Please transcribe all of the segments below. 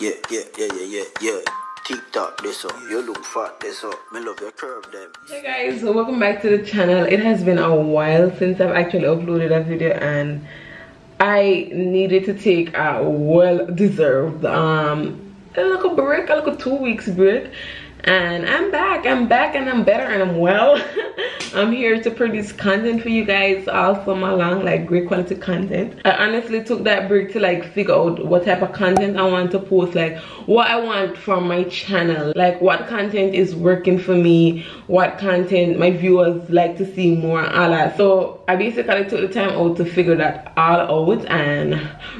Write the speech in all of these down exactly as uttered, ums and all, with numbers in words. Yeah, yeah, yeah, yeah, yeah, yeah. TikTok, this up. You look fat, this up. Me love your curve, them. Hey guys, so welcome back to the channel. It has been a while since I've actually uploaded a video, and I needed to take a well-deserved um, a little break, a little two weeks break. And I'm back, I'm back, and I'm better, and I'm well. I'm here to produce content for you guys all summer long, like great quality content. I honestly took that break to like figure out what type of content I want to post, like what I want from my channel, like what content is working for me, what content my viewers like to see more, and all that. So I basically took the time out to figure that all out, and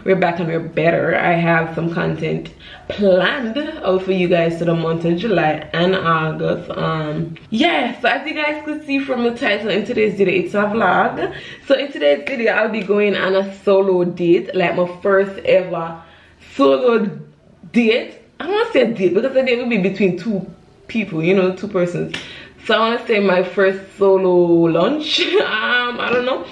we're back and we're better. I have some content planned out for you guys to the month of July and August. Um yeah, so as you guys could see from the title, in today's video it's a vlog. So in today's video I'll be going on a solo date, like my first ever solo date. I want to say a date because a date will be between two people, you know, two persons. So I want to say my first solo lunch. um I don't know,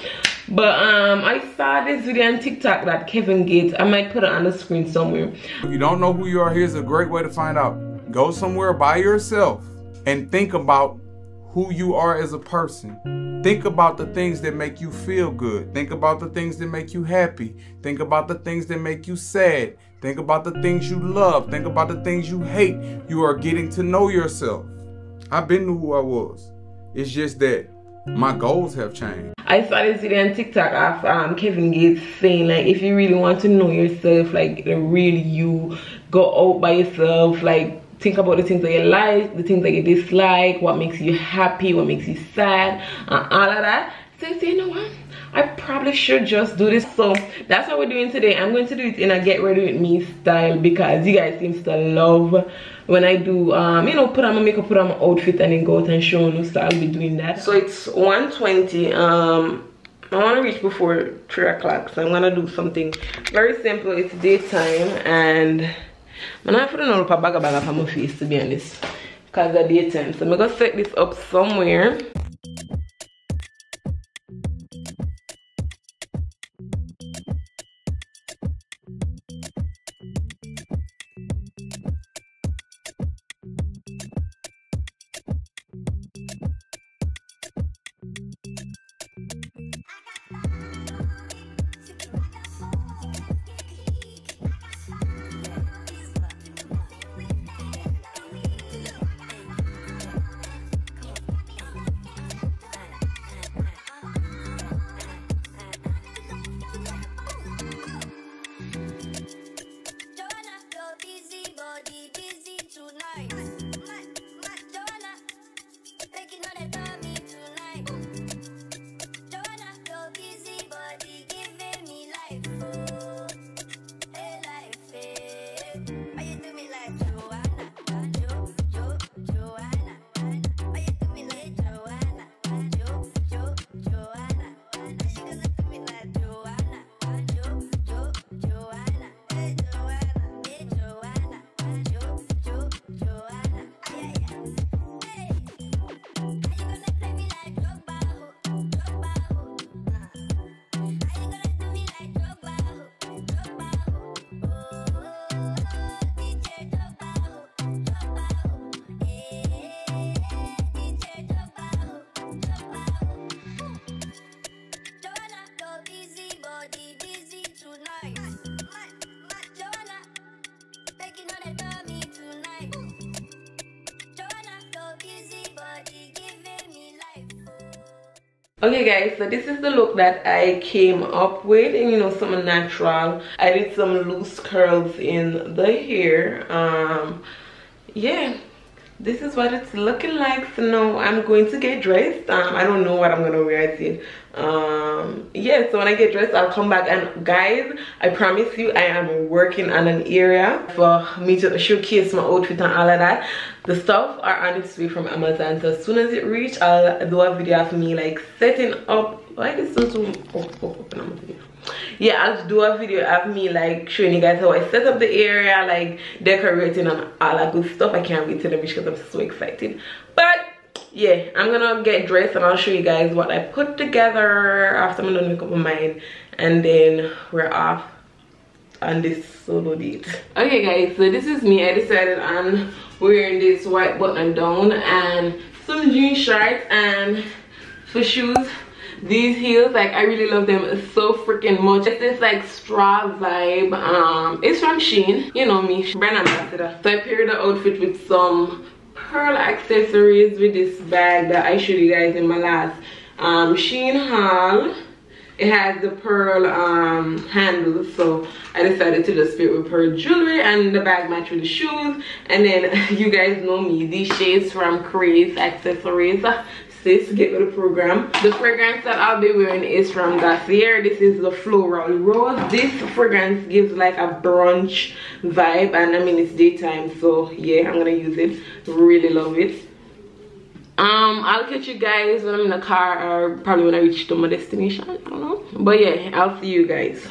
but um I saw this video on TikTok that Kevin Gates, I might put it on the screen somewhere. If you don't know who you are, here's a great way to find out. Go somewhere by yourself and think about who you are as a person. Think about the things that make you feel good. Think about the things that make you happy. Think about the things that make you sad. Think about the things you love. Think about the things you hate. You are getting to know yourself. I've been to who I was. It's just that my goals have changed. I saw this video on TikTok of um, Kevin Gates saying, like, if you really want to know yourself, like the real you, go out by yourself, like, think about the things that you like, the things that you dislike, what makes you happy, what makes you sad, and all of that. So I say, you know what? I probably should just do this. So that's what we're doing today. I'm going to do it in a get ready with me style, because you guys seem to love when I do, um, you know, put on my makeup, put on my outfit, and then go out and show you. So I'll be doing that. So it's one twenty. Um, I want to reach before three o'clock. So I'm going to do something very simple. It's daytime, and I'm not putting all a bag of bag on my face, to be honest, because it's daytime. So I'm going to set this up somewhere. Okay guys, so this is the look that I came up with, and you know, something natural. I did some loose curls in the hair. Um yeah, this is what it's looking like. So now I'm going to get dressed. um I don't know what I'm gonna wear yet. Um yeah, so when I get dressed I'll come back, and guys, I promise you I am working on an area for me to showcase my outfit and all of that. The stuff are on its way from Amazon, so as soon as it reaches I'll do a video of me like setting up. Why is this so open? Yeah, I'll do a video of me like showing you guys how I set up the area, like decorating and all that good stuff. I can't wait till the beach because I'm so excited. But yeah, I'm gonna get dressed and I'll show you guys what I put together after I'm done making up my mind, and then we're off on this solo date. Okay guys, so this is me. I decided on wearing this white button down and some jean shorts, and for shoes, these heels, like I really love them so freaking much. It's this like straw vibe. Um it's from Shein, you know me, brand ambassador. So I paired the outfit with some pearl accessories with this bag that I showed you guys in my last um Shein haul. It has the pearl um handles, so I decided to just fit with pearl jewelry, and the bag matched with the shoes. And then you guys know me, these shades from Craze accessories. Sis, get with the program. The fragrance that I'll be wearing is from Garnier. This is the Floral Rose. This fragrance gives like a brunch vibe, and I mean it's daytime, so yeah, I'm gonna use it. Really love it. Um, I'll catch you guys when I'm in the car, or probably when I reach to my destination, I don't know. But yeah, I'll see you guys.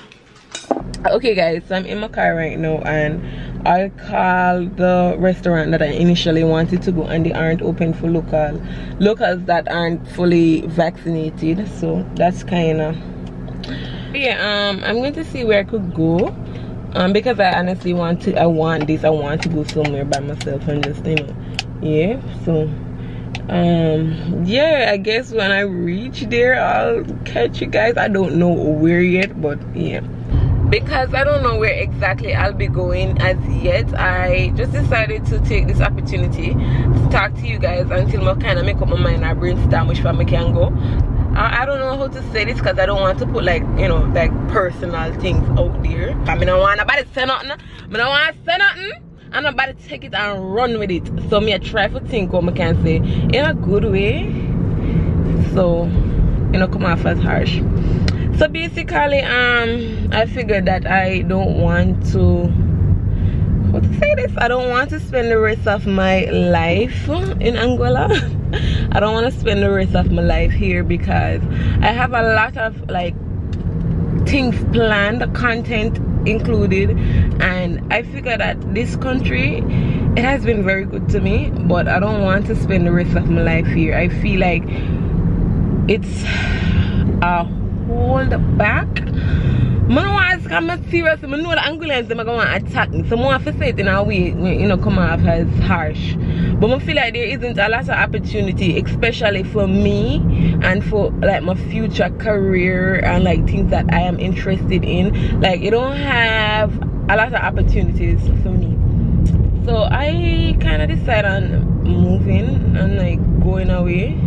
Okay guys, so I'm in my car right now, and I called the restaurant that I initially wanted to go, and they aren't open for local locals that aren't fully vaccinated, so that's kind of, yeah. um I'm going to see where I could go, um because I honestly want to, I want this I want to go somewhere by myself and just, you know, yeah. So um yeah, I guess when I reach there I'll catch you guys. I don't know where yet, but yeah, because I don't know where exactly I'll be going as yet, I just decided to take this opportunity to talk to you guys until I kind of make up my mind. I brainstorm which one I can go. I don't know how to say this because I don't want to put like, you know, like personal things out there. I mean, I don't want nobody to say nothing. I don't want to say nothing. And nobody take it and run with it. So me I try to think what I can say in a good way, so you know, come off as harsh. So basically, um I figured that I don't want to how to say this I don't want to spend the rest of my life in Anguilla. I don't want to spend the rest of my life here because I have a lot of like things planned, content included, and I figure that this country, it has been very good to me, but I don't want to spend the rest of my life here. I feel like it's a hold back. I don't want to come serious. I know the Angolans are going to attack me, so I want to say it in a way, you know, come off as harsh. But I feel like there isn't a lot of opportunity, especially for me and for like my future career and like things that I am interested in. Like, you don't have a lot of opportunities for me. So I kind of decide on moving and like going away.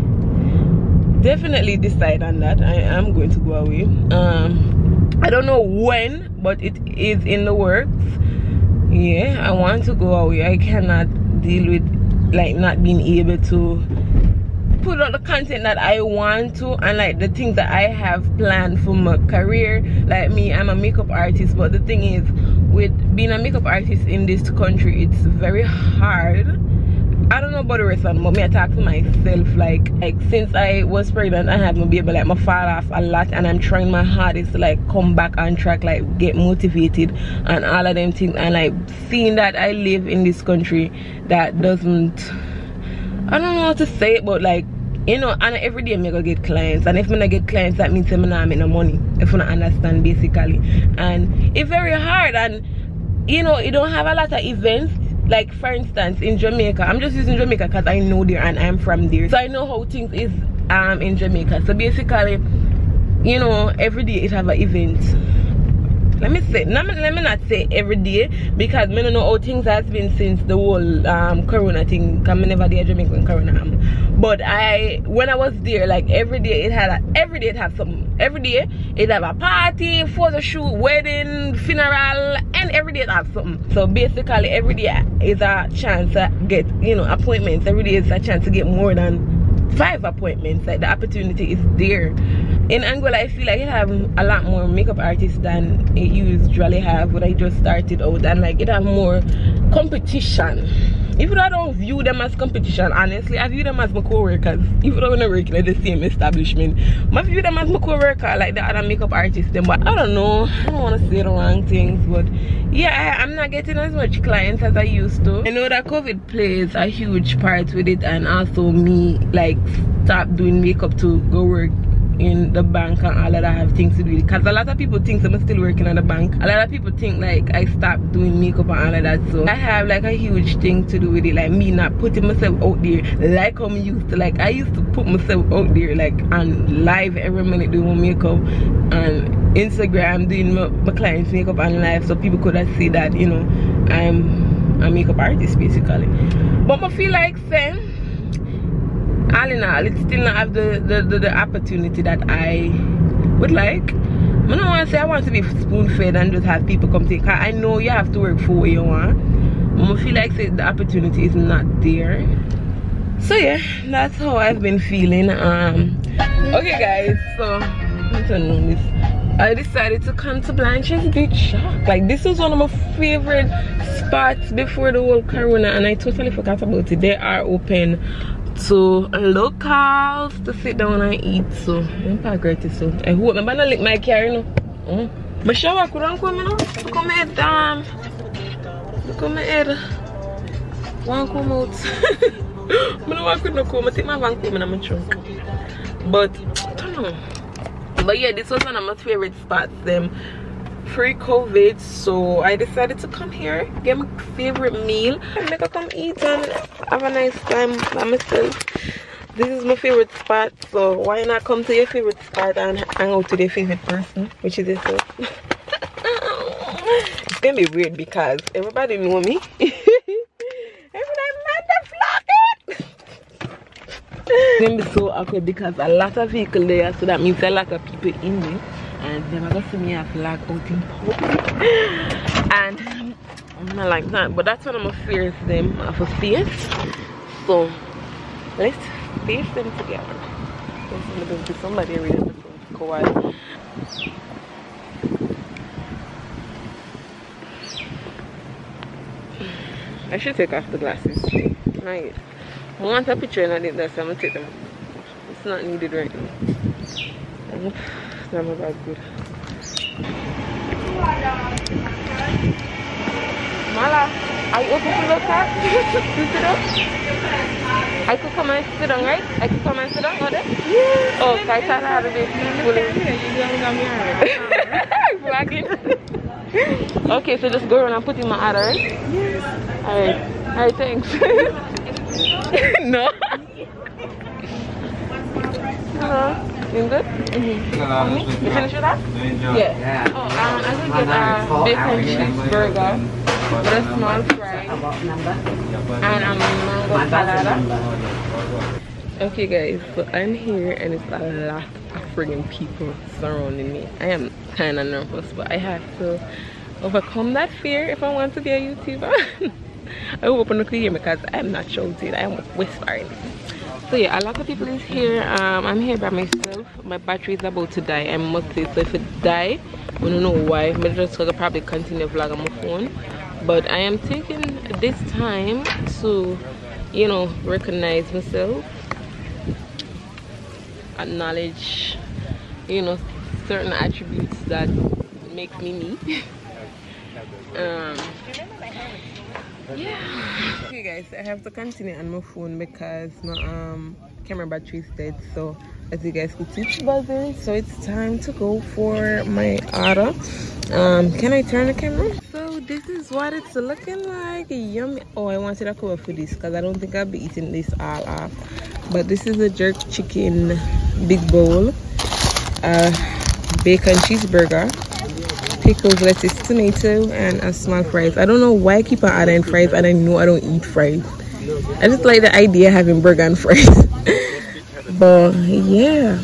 Definitely decide on that. I am going to go away. Um, I don't know when, but it is in the works. Yeah, I want to go away. I cannot deal with like not being able to put out the content that I want to, and like the things that I have planned for my career. Like me, I'm a makeup artist, but the thing is, with being a makeup artist in this country, it's very hard. I don't know about the rest of them, but me I talk to myself, like like since I was pregnant I had my baby, like my fall off a lot, and I'm trying my hardest to like come back on track, like get motivated and all of them things. And like seeing that I live in this country that doesn't, I don't know how to say it, but like, you know, and every day I'm gonna get clients, and if I don't get clients that means I'm not making no money, if I understand basically. And it's very hard, and you know, you don't have a lot of events. Like for instance, in Jamaica, I'm just using Jamaica because I know there and I'm from there, so I know how things is um in Jamaica. So basically, you know, every day it have an event. Let me say, let me, let me not say every day because I don't know how things has been since the whole um corona thing. Cause I never did Jamaica when corona happened. But I, when I was there, like every day it had a, every day it have something. Every day it have a party, photo shoot, wedding, funeral, and every day it have something. So basically, every day is a chance to get, you know, appointments. Every day is a chance to get more than five appointments. Like the opportunity is there. In Angola, I feel like it have a lot more makeup artists than it usually have when I just started out, and like it have more competition. Even though I don't view them as competition, honestly, I view them as my co-workers. Even though we're working at the same establishment, I view them as my co-worker, like the other makeup artists. Them, but I don't know. I don't want to say the wrong things, but yeah, I, I'm not getting as much clients as I used to. I know that COVID plays a huge part with it, and also me like stop doing makeup to go work in the bank and all of that have things to do with it. Because a lot of people think I'm still working at the bank. A lot of people think like I stopped doing makeup and all of that. So I have like a huge thing to do with it. Like me not putting myself out there like I'm used to. Like I used to put myself out there like on live every minute doing makeup and Instagram doing my, my clients makeup and live, so people could have see that, you know, I'm a makeup artist basically. But I feel like saying all in all, it's still not have the, the, the, the opportunity that I would like. I don't want to say I want to be spoon-fed and just have people come take. I know you have to work for what you want, but I feel like say, the opportunity is not there. So yeah, that's how I've been feeling. Um okay guys, so I don't know this. I decided to come to Blanche's Beach Shop. Like this was one of my favorite spots before the whole corona, and I totally forgot about it. They are open to locals to sit down and eat. So I'm not great so I hope I'm gonna lick my car, you know. My shower couldn't come, you know. Look at my head, damn. Look at my head. One come out. I don't want to come. I take my van coming in my trunk. But I don't know. But yeah, this was one of my favorite spots them pre-COVID, so I decided to come here, get my favorite meal, and make her come eat and have a nice time by myself. This is my favorite spot, so why not come to your favorite spot and hang out with your favorite person, which is yourself. It's gonna be weird because everybody know me. It's gonna be so awkward because a lot of people there, so that means a lot of people in there, and they're not gonna see me as like out in public, and I'm not like that. But that's one of my fears them of a face. So let's face them together. Somebody read the phone. I should take off the glasses. Right. I want a picture and I did that, so I'm going to take them. It's not needed right now. I hope that my bag's good. Mala, are you open to look at? You sit down? I could come and sit down, right? I could come and sit down, right? Yeah. Oh, I thought I had a bit of fooling. Okay, so just go around and put in my order, right? Yes. Alright. Alright, thanks. No. Hello. You good? Mm-hmm. Um, you finished with that? Yeah. yeah. Oh, um, I could get a bacon cheeseburger with a small fry and a mango salad. Okay guys, so I'm here and it's a lot of friggin' people surrounding me. I am kind of nervous, but I have to overcome that fear if I want to be a YouTuber. I hope you can hear me because I'm not shouting, I'm whispering. So yeah, a lot of people is here. Um, I'm here by myself. My battery is about to die, I must say. So if it die, I don't know why. I'm just gonna probably continue vlog on my phone. But I am taking this time to, you know, recognize myself, acknowledge, you know, certain attributes that make me me. um, Yeah. Okay guys, I have to continue on my phone because my um camera battery is dead. So as you guys could see, it's buzzing. So it's time to go for my order. Um, can I turn the camera? So this is what it's looking like. Yummy. Oh, I wanted a cover for this because I don't think I'll be eating this all off. But this is a jerk chicken big bowl, uh, bacon cheeseburger, pickles, lettuce, tomato, and a small fries. I don't know why I keep on adding fries, and I know I don't eat fries. I just like the idea of having burger and fries. But yeah.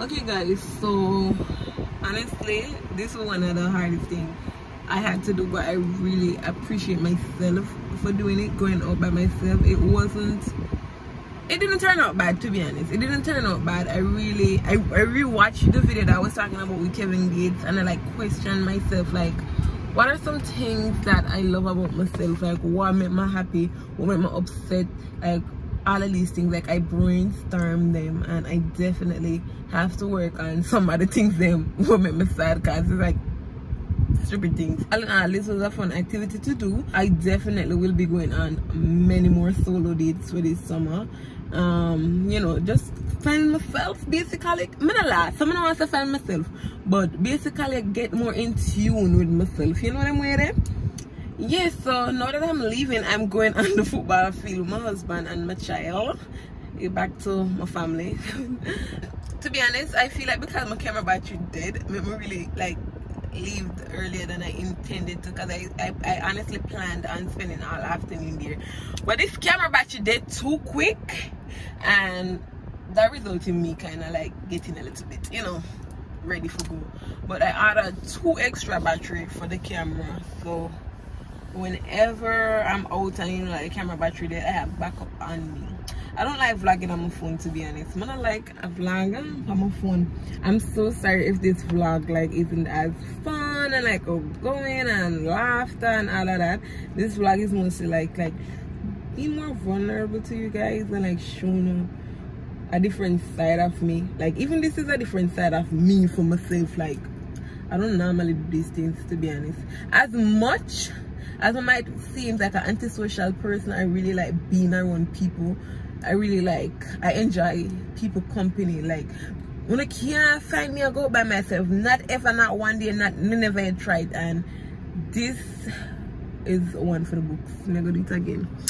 Okay guys, so honestly this was one of the hardest things I had to do, but I really appreciate myself for doing it, going out by myself. It wasn't it didn't turn out bad, to be honest. It didn't turn out bad. I really, I, I rewatched the video that I was talking about with Kevin Gates, and I like questioned myself, like, what are some things that I love about myself? Like, what made me happy? What made me upset? Like, all of these things, like, I brainstormed them, and I definitely have to work on some of the things them what made me sad, because it's like stupid things. All in all, this was a fun activity to do. I definitely will be going on many more solo dates for this summer. Um, you know, just find myself, basically. I'm not lying. Someone wants to find myself, but basically get more in tune with myself. You know what I'm wearing? Yes. Yeah, so now that I'm leaving, I'm going on the football field with my husband and my child. Get back to my family. To be honest, I feel like because my camera battery dead, made me really like leave earlier than I intended to, because I, I I honestly planned on spending all afternoon there, but this camera battery did too quick, and that resulted in me kind of like getting a little bit, you know, ready for go. But I ordered two extra battery for the camera, so whenever I'm out and, you know, like the camera battery dead, I have backup on me. I don't like vlogging on my phone, to be honest. I'm not like a vlogger on my phone. I'm so sorry if this vlog like isn't as fun and like outgoing and laughter and all of that. This vlog is mostly like like being more vulnerable to you guys and like showing a different side of me. Like, even this is a different side of me for myself. Like, I don't normally do these things, to be honest. As much as I might seem like an antisocial person, I really like being around people. I really like, I enjoy people company. Like, when I can't find me, I go by myself. Not ever, not one day, not never I tried. And this is one for the books. I'm gonna do it again.